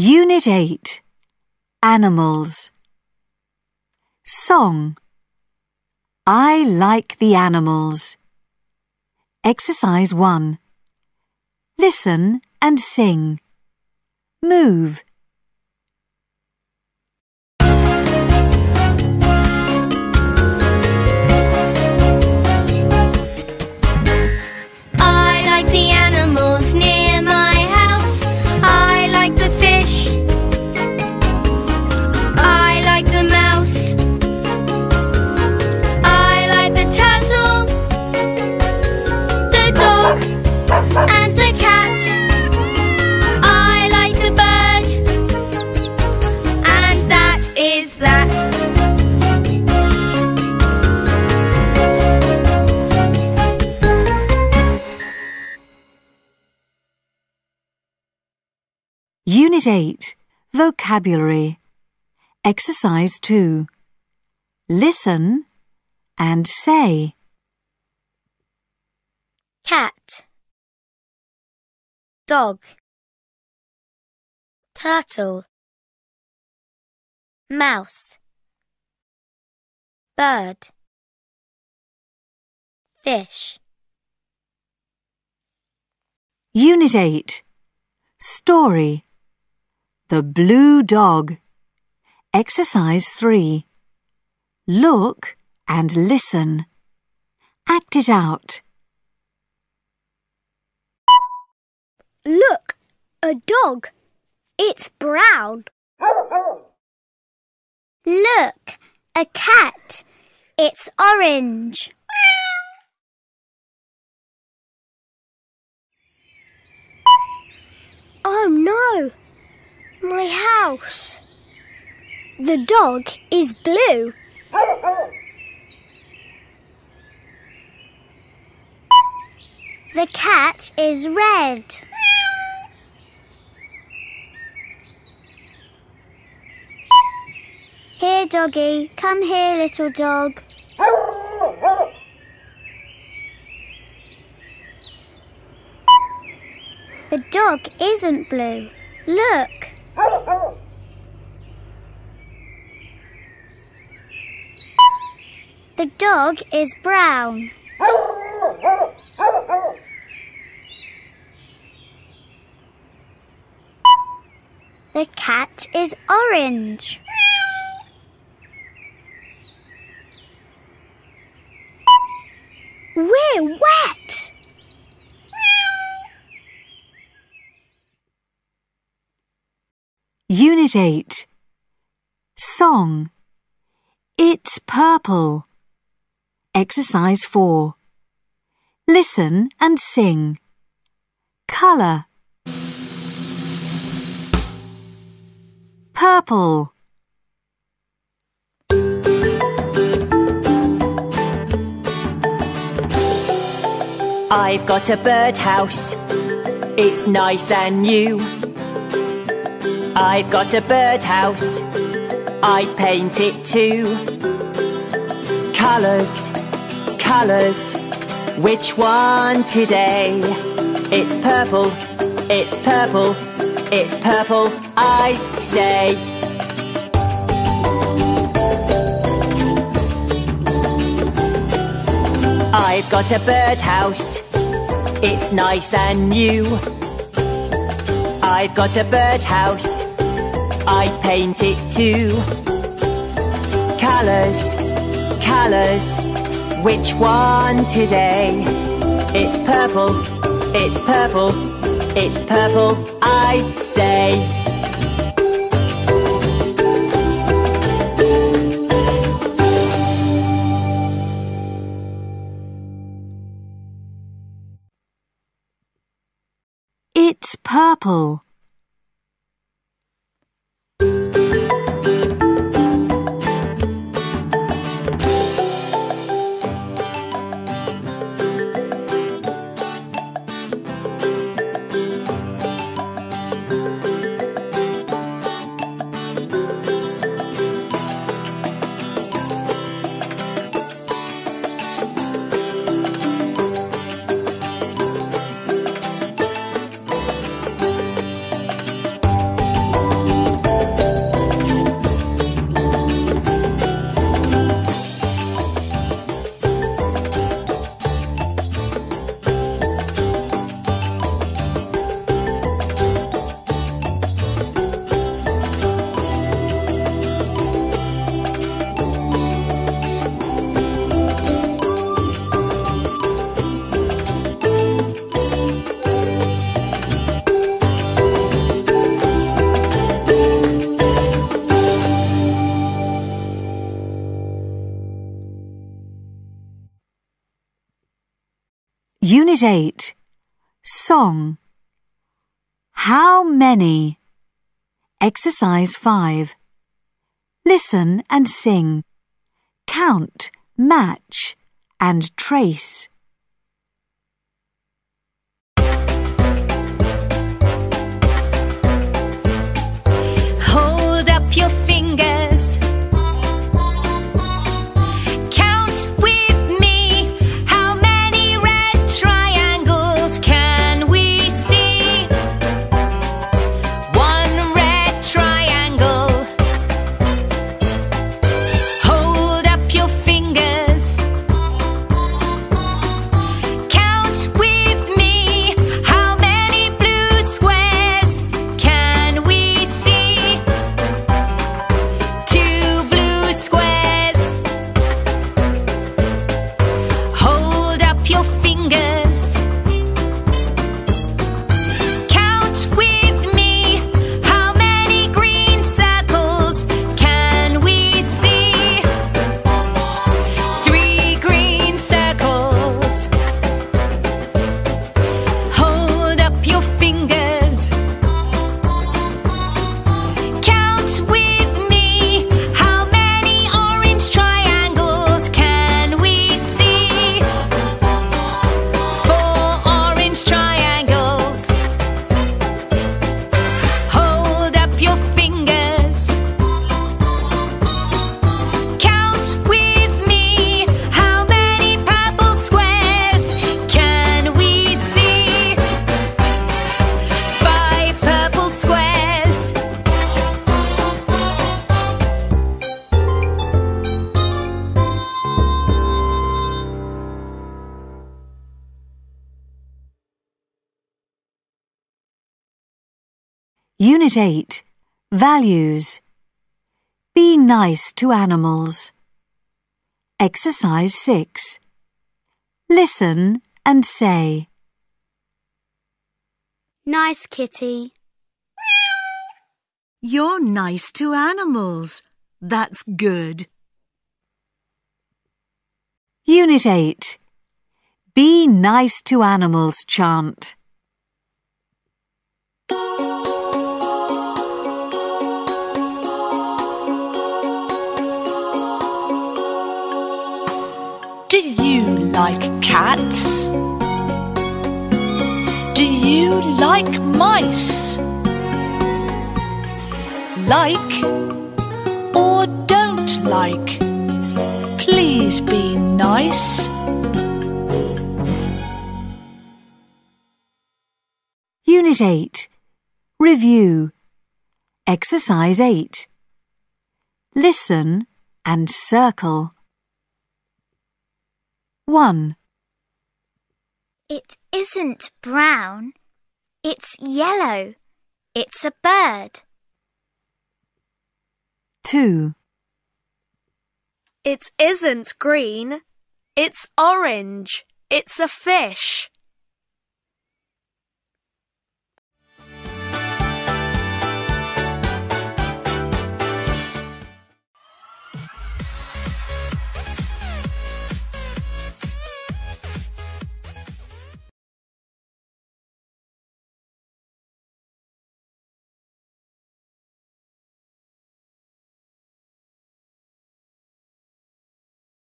Unit 8. Animals. Song. I like the animals. Exercise 1. Listen and sing. Move. Unit 8. Vocabulary. Exercise 2. Listen and say. Cat, dog, turtle, mouse, bird, fish. Unit 8. Story. The Blue Dog. Exercise 3. Look and listen. Act it out. Look, a dog. It's brown. Look, a cat. It's orange. Oh no! My house. The dog is blue. The cat is red. Here, doggy. Come here, little dog. The dog isn't blue. Look. The dog is brown. The cat is orange. We're wet. Unit 8. Song. It's purple. Exercise 4. Listen and sing. Colour. Purple. I've got a birdhouse. It's nice and new. I've got a birdhouse. I paint it too. Colours, colours, which one today? It's purple, it's purple, it's purple, I say. I've got a birdhouse. It's nice and new. I've got a birdhouse. I paint it too. Colours, colours, which one today? It's purple, it's purple, it's purple, I say. It's purple. Unit 8. Song. How many? Exercise 5. Listen and sing. Count, match, and trace. Hold up your fingers. Count with me. How many red triangles can we see? One red triangle. Hold up your fingers. Count with me. How many blue squares can we see? Two blue squares. Hold up your fingers. Count with me. How many green circles can we see? Three green circles. Hold up your fingers. Count with me. How many orange triangles can we see? Four orange triangles. Hold up your fingers. Count with me. How many purple squares can we see? Five purple squares. Unit 8. Values. Be nice to animals. Exercise 6. Listen and say. Nice kitty. You're nice to animals. That's good. Unit 8. Be nice to animals chant. Do you like cats? Do you like mice? Like or don't like? Please be nice. Unit 8. Review. Exercise 8. Listen and circle. 1. It isn't brown. It's yellow. It's a bird. 2. It isn't green. It's orange. It's a fish.